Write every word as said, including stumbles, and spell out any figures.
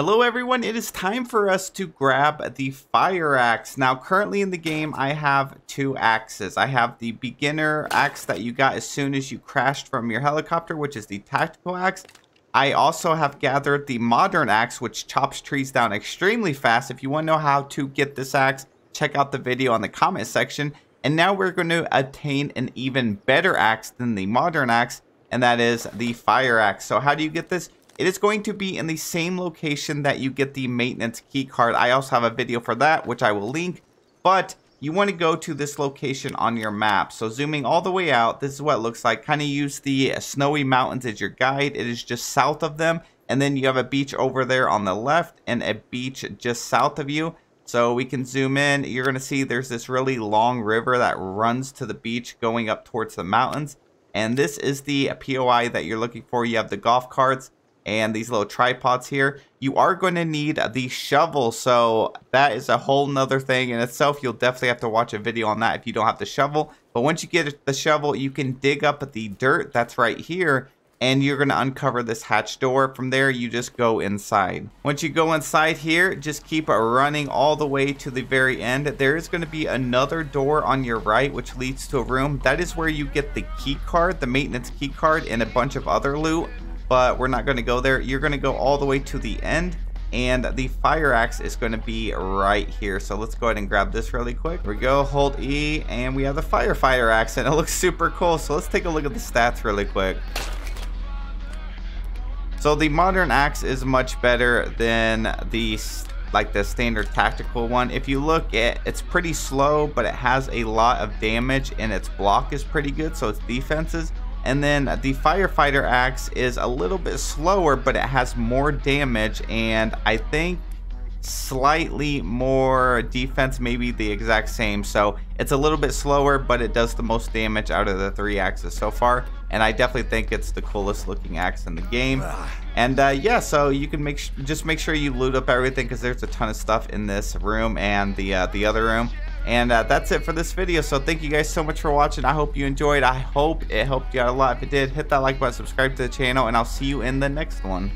Hello everyone, it is time for us to grab the fire axe. Now currently in the game I have two axes. I have the beginner axe that you got as soon as you crashed from your helicopter, which is the tactical axe. I also have gathered the modern axe, which chops trees down extremely fast. If you want to know how to get this axe, check out the video on the comment section. And now we're going to attain an even better axe than the modern axe, and that is the fire axe. So how do you get this? It is going to be in the same location that you get the maintenance key card. I also have a video for that, which I will link. But you want to go to this location on your map. So zooming all the way out, this is what it looks like. Kind of use the snowy mountains as your guide. It is just south of them. And then you have a beach over there on the left and a beach just south of you. So we can zoom in. You're going to see there's this really long river that runs to the beach going up towards the mountains. And this is the P O I that you're looking for. You have the golf carts and these little tripods here. You are going to need the shovel, so that is a whole nother thing in itself. You'll definitely have to watch a video on that if you don't have the shovel. But once you get the shovel, you can dig up the dirt that's right here, and you're going to uncover this hatch door. From there, you just go inside. Once you go inside here, just keep running all the way to the very end. There is going to be another door on your right, which leads to a room. That is where you get the key card, the maintenance key card, and a bunch of other loot. But we're not going to go there. You're going to go all the way to the end, and the fire axe is going to be right here. So let's go ahead and grab this really quick. Here we go, hold E, and we have the firefighter axe, and it looks super cool. So let's take a look at the stats really quick. So the modern axe is much better than the like the standard tactical one. If you look at, it's pretty slow, but it has a lot of damage, and its block is pretty good, so its defenses. And then the firefighter axe is a little bit slower, but it has more damage and I think slightly more defense, maybe the exact same. So it's a little bit slower, but it does the most damage out of the three axes so far. And I definitely think it's the coolest looking axe in the game. And uh, yeah, so you can make sh just make sure you loot up everything, because there's a ton of stuff in this room and the uh, the other room. And uh, that's it for this video. So thank you guys so much for watching. I hope you enjoyed. I hope it helped you out a lot. If it did, hit that like button, subscribe to the channel, and I'll see you in the next one.